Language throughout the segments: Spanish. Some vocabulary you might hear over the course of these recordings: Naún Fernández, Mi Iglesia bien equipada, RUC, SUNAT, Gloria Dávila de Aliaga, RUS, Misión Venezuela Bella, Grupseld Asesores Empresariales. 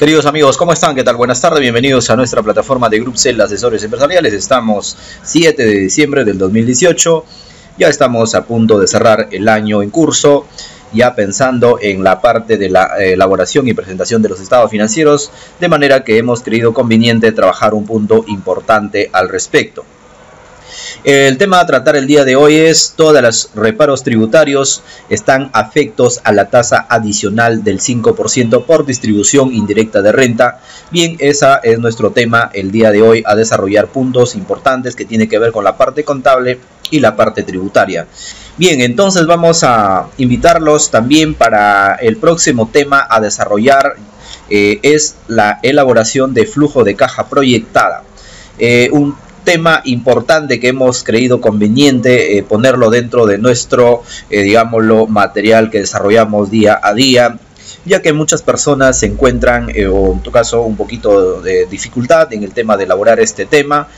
Queridos amigos, ¿cómo están? ¿Qué tal? Buenas tardes, bienvenidos a nuestra plataforma de Grupseld Asesores Empresariales. Estamos 7 de diciembre del 2018, ya estamos a punto de cerrar el año en curso, ya pensando en la parte de la elaboración y presentación de los estados financieros, de manera que hemos creído conveniente trabajar un punto importante al respecto. El tema a tratar el día de hoy es: todos los reparos tributarios están afectos a la tasa adicional del 5% por distribución indirecta de renta. Bien, ese es nuestro tema el día de hoy, a desarrollar puntos importantes que tienen que ver con la parte contable y la parte tributaria. Bien, entonces vamos a invitarlos también para el próximo tema a desarrollar, es la elaboración de flujo de caja proyectada. Un tema importante que hemos creído conveniente ponerlo dentro de nuestro, digámoslo, material que desarrollamos día a día, ya que muchas personas se encuentran, o en tu caso, un poquito de dificultad en el tema de elaborar este tema,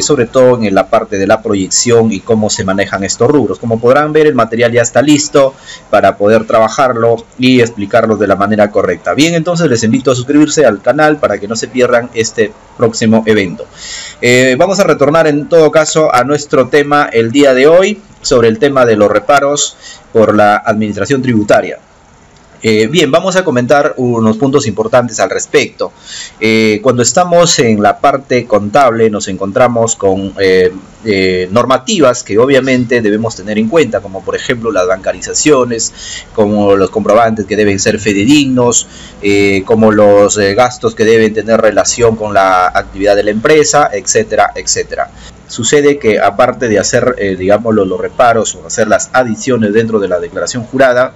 sobre todo en la parte de la proyección y cómo se manejan estos rubros. Como podrán ver, el material ya está listo para poder trabajarlo y explicarlo de la manera correcta. Bien, entonces les invito a suscribirse al canal para que no se pierdan este próximo evento. Vamos a retornar en todo caso a nuestro tema el día de hoy, sobre el tema de los reparos por la administración tributaria. Bien, vamos a comentar unos puntos importantes al respecto. Cuando estamos en la parte contable nos encontramos con normativas que obviamente debemos tener en cuenta, como por ejemplo las bancarizaciones, como los comprobantes que deben ser fidedignos, como los gastos que deben tener relación con la actividad de la empresa, etcétera, etcétera. Sucede que aparte de hacer, digámoslo, los reparos o hacer las adiciones dentro de la declaración jurada,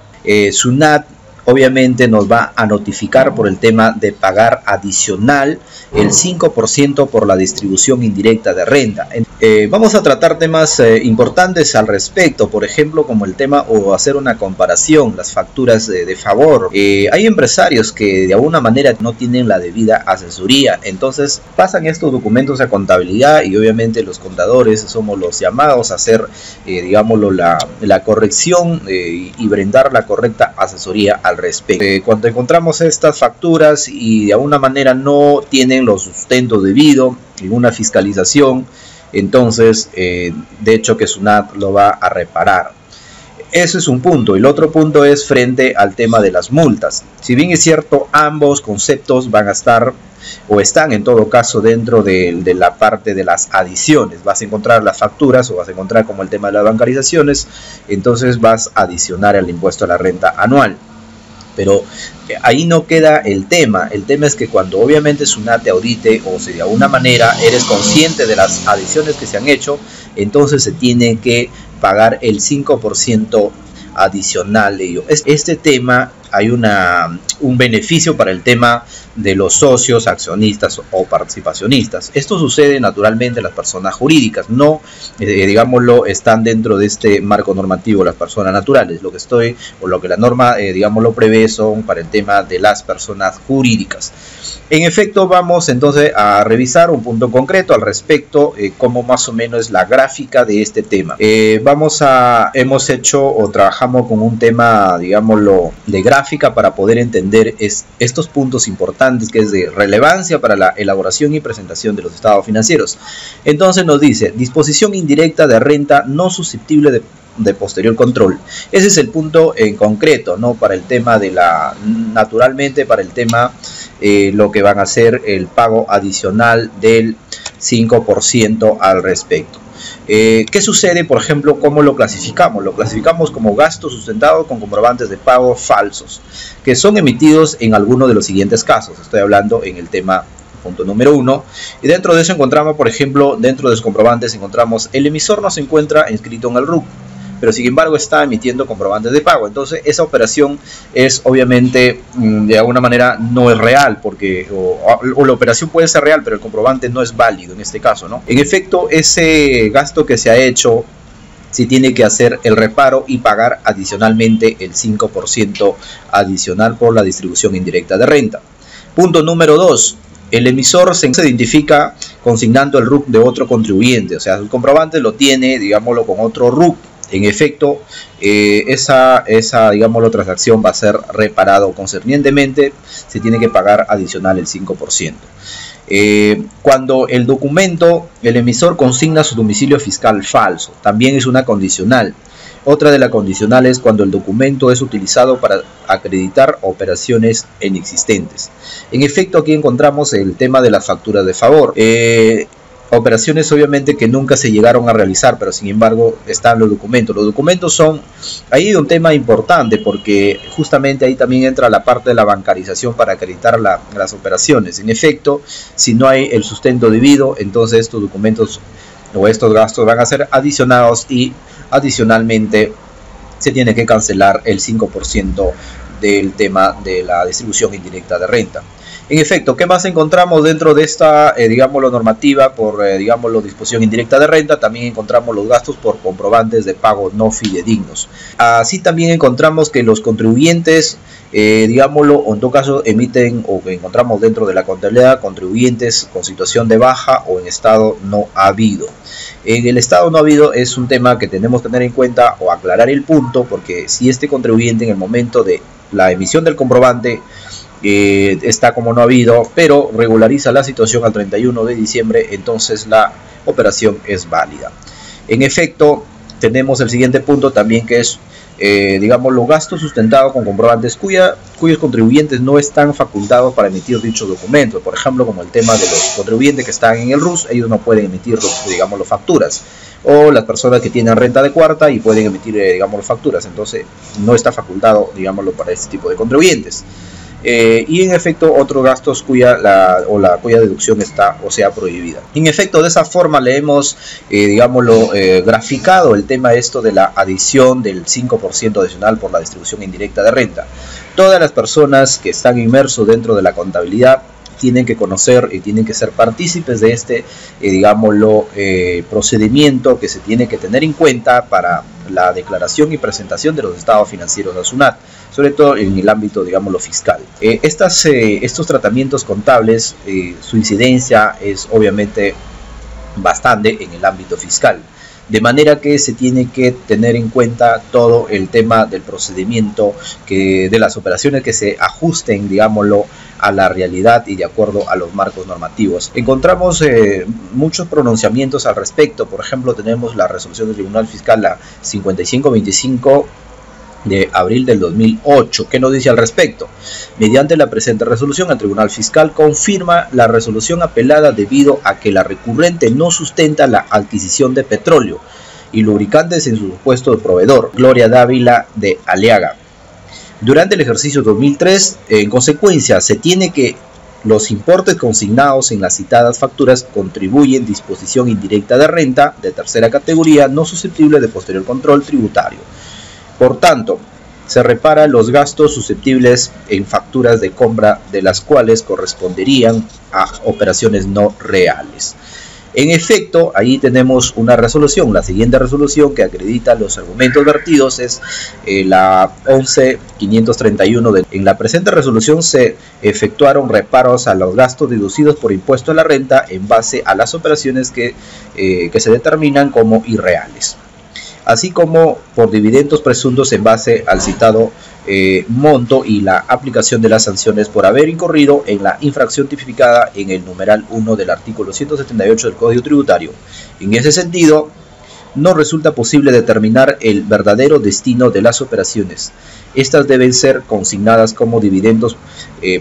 SUNAT obviamente nos va a notificar por el tema de pagar adicional el 5% por la distribución indirecta de renta. Vamos a tratar temas importantes al respecto, por ejemplo, como el tema o hacer una comparación, las facturas de favor. Hay empresarios que de alguna manera no tienen la debida asesoría, entonces pasan estos documentos a contabilidad y obviamente los contadores somos los llamados a hacer, digámoslo, la corrección y brindar la correcta asesoría al respecto. Cuando encontramos estas facturas y de alguna manera no tienen los sustentos debido en una fiscalización, entonces de hecho que SUNAT lo va a reparar. Ese es un punto. El otro punto es frente al tema de las multas. Si bien es cierto, ambos conceptos van a estar o están en todo caso dentro de la parte de las adiciones. Vas a encontrar las facturas o vas a encontrar como el tema de las bancarizaciones, entonces vas a adicionar el impuesto a la renta anual. Pero ahí no queda el tema. El tema es que cuando obviamente SUNAT te audite o si de alguna manera eres consciente de las adiciones que se han hecho, entonces se tiene que pagar el 5% adicional de ello. Este tema hay un beneficio para el tema de los socios, accionistas o participacionistas. Esto sucede naturalmente en las personas jurídicas, no, digámoslo, están dentro de este marco normativo las personas naturales. Lo que estoy, o lo que la norma, digámoslo, prevé son para el tema de las personas jurídicas. En efecto, vamos entonces a revisar un punto concreto al respecto, como más o menos la gráfica de este tema. Hemos hecho o trabajamos con un tema, digámoslo, de gráfica para poder entender estos puntos importantes que es de relevancia para la elaboración y presentación de los estados financieros. Entonces nos dice: disposición indirecta de renta no susceptible de posterior control. Ese es el punto en concreto, ¿no? Para el tema de la, naturalmente, para el tema lo que van a ser el pago adicional del 5% al respecto. ¿Qué sucede, por ejemplo, cómo lo clasificamos? Lo clasificamos como gasto sustentado con comprobantes de pago falsos, que son emitidos en alguno de los siguientes casos. Estoy hablando en el tema punto número 1. Y dentro de eso encontramos, por ejemplo, dentro de los comprobantes encontramos: el emisor no se encuentra inscrito en el RUC, pero sin embargo está emitiendo comprobantes de pago. Entonces esa operación es obviamente, de alguna manera, no es real, porque o la operación puede ser real, pero el comprobante no es válido en este caso, ¿no? En efecto, ese gasto que se ha hecho se tiene que hacer el reparo y pagar adicionalmente el 5% adicional por la distribución indirecta de renta. Punto número 2. El emisor se identifica consignando el RUC de otro contribuyente, o sea, el comprobante lo tiene, digámoslo, con otro RUC. En efecto, esa transacción va a ser reparada concernientemente, se tiene que pagar adicional el 5%. Cuando el documento, el emisor consigna su domicilio fiscal falso, también es una condicional. Otra de las condicionales es cuando el documento es utilizado para acreditar operaciones inexistentes. En efecto, aquí encontramos el tema de la factura de favor. Operaciones obviamente que nunca se llegaron a realizar, pero sin embargo están los documentos. Los documentos son, ahí hay un tema importante, porque justamente ahí también entra la parte de la bancarización para acreditar las operaciones. En efecto, si no hay el sustento debido, entonces estos documentos o estos gastos van a ser adicionados y adicionalmente se tiene que cancelar el 5% del tema de la distribución indirecta de renta. En efecto, ¿qué más encontramos dentro de esta, normativa por, disposición indirecta de renta? También encontramos los gastos por comprobantes de pago no fidedignos. Así también encontramos que los contribuyentes, o en todo caso emiten, o que encontramos dentro de la contabilidad, contribuyentes con situación de baja o en estado no habido. En el estado no habido es un tema que tenemos que tener en cuenta o aclarar el punto, porque si este contribuyente en el momento de la emisión del comprobante está como no habido, pero regulariza la situación al 31 de diciembre, entonces la operación es válida. En efecto, tenemos el siguiente punto también, que es, los gastos sustentados con comprobantes cuyos contribuyentes no están facultados para emitir dichos documentos. Por ejemplo, como el tema de los contribuyentes que están en el RUS, ellos no pueden emitir, facturas. O las personas que tienen renta de cuarta y pueden emitir, facturas. Entonces, no está facultado, para este tipo de contribuyentes. Y en efecto otros gastos cuya deducción está o sea prohibida. En efecto, de esa forma le hemos graficado el tema de la adición del 5% adicional por la distribución indirecta de renta. Todas las personas que están inmersos dentro de la contabilidad tienen que conocer y tienen que ser partícipes de este procedimiento que se tiene que tener en cuenta para la declaración y presentación de los estados financieros a SUNAT, sobre todo en el ámbito fiscal. Estos tratamientos contables, su incidencia es obviamente bastante en el ámbito fiscal, de manera que se tiene que tener en cuenta todo el tema del procedimiento, de las operaciones que se ajusten a la realidad y de acuerdo a los marcos normativos. Encontramos muchos pronunciamientos al respecto. Por ejemplo, tenemos la resolución del Tribunal Fiscal, la 5525 de abril del 2008, que nos dice al respecto: mediante la presente resolución, el Tribunal Fiscal confirma la resolución apelada debido a que la recurrente no sustenta la adquisición de petróleo y lubricantes en su puesto de proveedor, Gloria Dávila de Aliaga, durante el ejercicio 2003, en consecuencia, se tiene que los importes consignados en las citadas facturas contribuyen disposición indirecta de renta de tercera categoría no susceptible de posterior control tributario. Por tanto, se repara los gastos susceptibles en facturas de compra, de las cuales corresponderían a operaciones no reales. En efecto, ahí tenemos una resolución, la siguiente resolución que acredita los argumentos vertidos es la 11531. En la presente resolución se efectuaron reparos a los gastos deducidos por impuesto a la renta en base a las operaciones que se determinan como irreales, así como por dividendos presuntos en base al citado monto y la aplicación de las sanciones por haber incurrido en la infracción tipificada en el numeral 1 del artículo 178 del Código Tributario. En ese sentido, no resulta posible determinar el verdadero destino de las operaciones. Estas deben ser consignadas como dividendos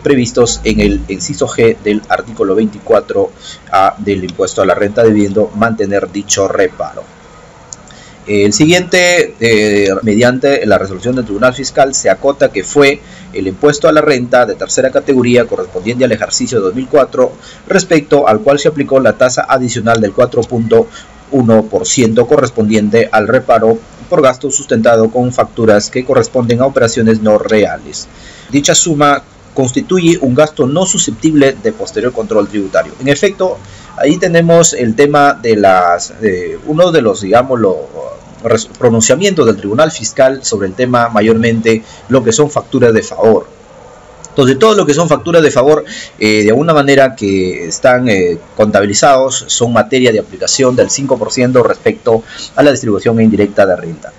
previstos en el inciso G del artículo 24A del impuesto a la renta, debiendo mantener dicho reparo. El siguiente, mediante la resolución del Tribunal Fiscal, se acota que fue el impuesto a la renta de tercera categoría correspondiente al ejercicio 2004, respecto al cual se aplicó la tasa adicional del 4.1% correspondiente al reparo por gasto sustentado con facturas que corresponden a operaciones no reales. Dicha suma constituye un gasto no susceptible de posterior control tributario. En efecto, ahí tenemos el tema de uno de los, los pronunciamientos del Tribunal Fiscal sobre el tema, mayormente lo que son facturas de favor. Entonces, todo lo que son facturas de favor, de alguna manera que están contabilizados, son materia de aplicación del 5% respecto a la distribución indirecta de renta.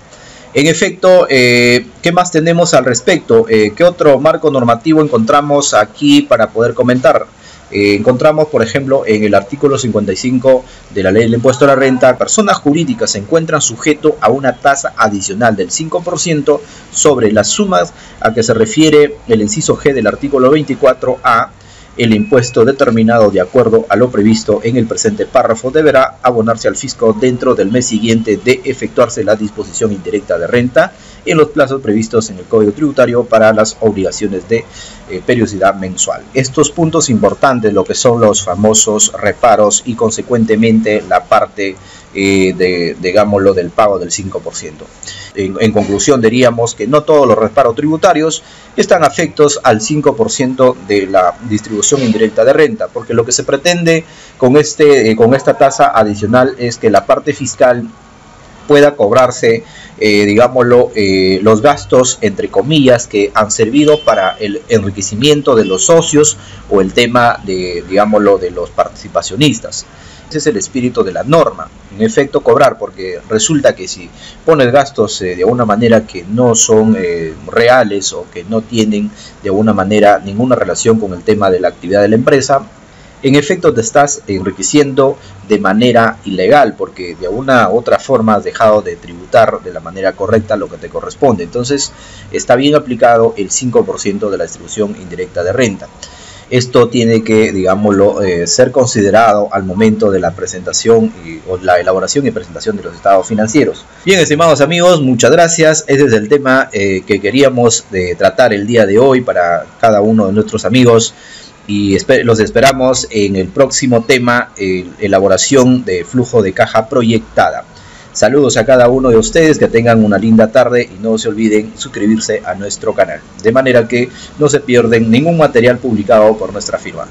En efecto, ¿qué más tenemos al respecto? ¿Qué otro marco normativo encontramos aquí para poder comentar? Encontramos, por ejemplo, en el artículo 55 de la Ley del Impuesto a la Renta, personas jurídicas se encuentran sujeto a una tasa adicional del 5% sobre las sumas a que se refiere el inciso G del artículo 24A. El impuesto determinado de acuerdo a lo previsto en el presente párrafo deberá abonarse al fisco dentro del mes siguiente de efectuarse la disposición indirecta de renta en los plazos previstos en el Código Tributario para las obligaciones de periodicidad mensual. Estos puntos importantes, lo que son los famosos reparos y consecuentemente la parte digámoslo, del pago del 5%. En conclusión, diríamos que no todos los reparos tributarios están afectos al 5% de la distribución indirecta de renta, porque lo que se pretende con esta tasa adicional es que la parte fiscal pueda cobrarse, los gastos, entre comillas, que han servido para el enriquecimiento de los socios o el tema de, de los participacionistas. Ese es el espíritu de la norma, en efecto cobrar, porque resulta que si pones gastos de una manera que no son reales o que no tienen de alguna manera ninguna relación con el tema de la actividad de la empresa, en efecto te estás enriqueciendo de manera ilegal, porque de una u otra forma has dejado de tributar de la manera correcta lo que te corresponde. Entonces está bien aplicado el 5% de la distribución indirecta de renta. Esto tiene que, ser considerado al momento de la presentación o la elaboración y presentación de los estados financieros. Bien, estimados amigos, muchas gracias. Ese es el tema que queríamos tratar el día de hoy para cada uno de nuestros amigos. Y los esperamos en el próximo tema, elaboración de flujo de caja proyectada. Saludos a cada uno de ustedes, que tengan una linda tarde y no se olviden suscribirse a nuestro canal, de manera que no se pierden ningún material publicado por nuestra firma.